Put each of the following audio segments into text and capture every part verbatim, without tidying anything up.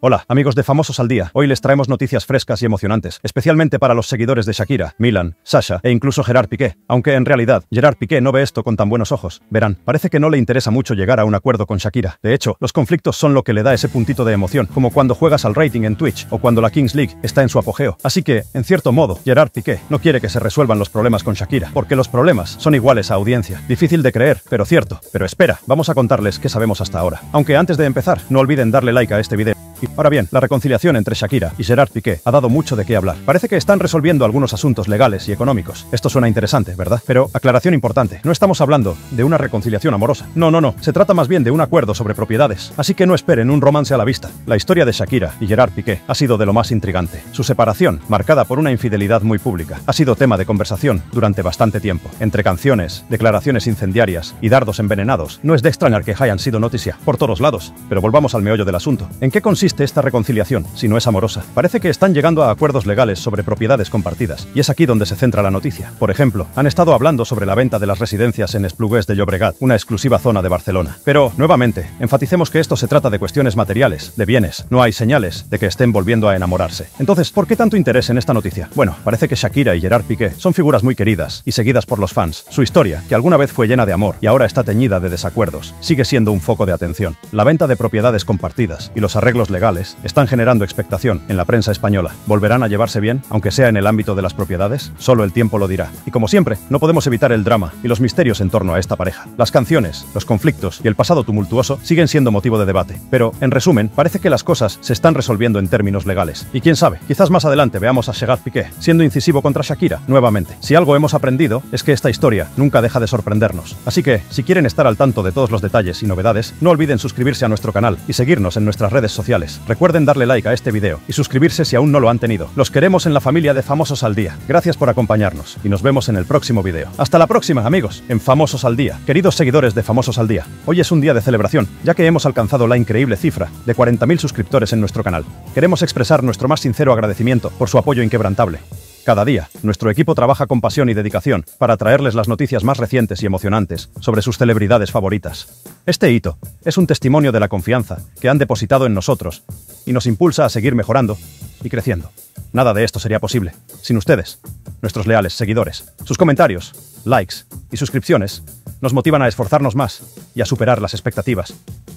Hola, amigos de Famosos al Día. Hoy les traemos noticias frescas y emocionantes, especialmente para los seguidores de Shakira, Milan, Sasha e incluso Gerard Piqué. Aunque en realidad, Gerard Piqué no ve esto con tan buenos ojos. Verán, parece que no le interesa mucho llegar a un acuerdo con Shakira. De hecho, los conflictos son lo que le da ese puntito de emoción, como cuando juegas al rating en Twitch o cuando la Kings League está en su apogeo. Así que, en cierto modo, Gerard Piqué no quiere que se resuelvan los problemas con Shakira, porque los problemas son iguales a audiencia. Difícil de creer, pero cierto. Pero espera, vamos a contarles qué sabemos hasta ahora. Aunque antes de empezar, no olviden darle like a este video. Ahora bien, la reconciliación entre Shakira y Gerard Piqué ha dado mucho de qué hablar. Parece que están resolviendo algunos asuntos legales y económicos. Esto suena interesante, ¿verdad? Pero, aclaración importante, no estamos hablando de una reconciliación amorosa. No, no, no, se trata más bien de un acuerdo sobre propiedades. Así que no esperen un romance a la vista. La historia de Shakira y Gerard Piqué ha sido de lo más intrigante. Su separación, marcada por una infidelidad muy pública, ha sido tema de conversación durante bastante tiempo. Entre canciones, declaraciones incendiarias y dardos envenenados, no es de extrañar que hayan sido noticia por todos lados. Pero volvamos al meollo del asunto. ¿En qué consiste esta reconciliación, si no es amorosa? Parece que están llegando a acuerdos legales sobre propiedades compartidas, y es aquí donde se centra la noticia. Por ejemplo, han estado hablando sobre la venta de las residencias en Esplugues de Llobregat, una exclusiva zona de Barcelona. Pero, nuevamente, enfaticemos que esto se trata de cuestiones materiales, de bienes. No hay señales de que estén volviendo a enamorarse. Entonces, ¿por qué tanto interés en esta noticia? Bueno, parece que Shakira y Gerard Piqué son figuras muy queridas y seguidas por los fans. Su historia, que alguna vez fue llena de amor y ahora está teñida de desacuerdos, sigue siendo un foco de atención. La venta de propiedades compartidas y los arreglos legales legales están generando expectación en la prensa española. ¿Volverán a llevarse bien, aunque sea en el ámbito de las propiedades? Solo el tiempo lo dirá. Y como siempre, no podemos evitar el drama y los misterios en torno a esta pareja. Las canciones, los conflictos y el pasado tumultuoso siguen siendo motivo de debate. Pero, en resumen, parece que las cosas se están resolviendo en términos legales. Y quién sabe, quizás más adelante veamos a Gerard Piqué siendo incisivo contra Shakira nuevamente. Si algo hemos aprendido, es que esta historia nunca deja de sorprendernos. Así que, si quieren estar al tanto de todos los detalles y novedades, no olviden suscribirse a nuestro canal y seguirnos en nuestras redes sociales. Recuerden darle like a este video y suscribirse si aún no lo han tenido. Los queremos en la familia de Famosos al Día. Gracias por acompañarnos y nos vemos en el próximo video. Hasta la próxima, amigos, en Famosos al Día. Queridos seguidores de Famosos al Día, hoy es un día de celebración, ya que hemos alcanzado la increíble cifra de cuarenta mil suscriptores en nuestro canal. Queremos expresar nuestro más sincero agradecimiento por su apoyo inquebrantable. Cada día, nuestro equipo trabaja con pasión y dedicación para traerles las noticias más recientes y emocionantes sobre sus celebridades favoritas. Este hito es un testimonio de la confianza que han depositado en nosotros y nos impulsa a seguir mejorando y creciendo. Nada de esto sería posible sin ustedes, nuestros leales seguidores. Sus comentarios, likes y suscripciones nos motivan a esforzarnos más y a superar las expectativas.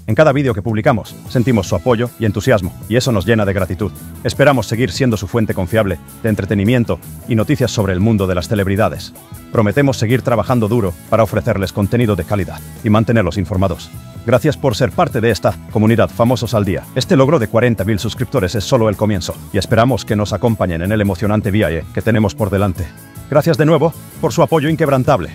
En cada vídeo que publicamos, sentimos su apoyo y entusiasmo, y eso nos llena de gratitud. Esperamos seguir siendo su fuente confiable de entretenimiento y noticias sobre el mundo de las celebridades. Prometemos seguir trabajando duro para ofrecerles contenido de calidad y mantenerlos informados. Gracias por ser parte de esta comunidad Famosos al Día. Este logro de cuarenta mil suscriptores es solo el comienzo, y esperamos que nos acompañen en el emocionante viaje que tenemos por delante. Gracias de nuevo por su apoyo inquebrantable.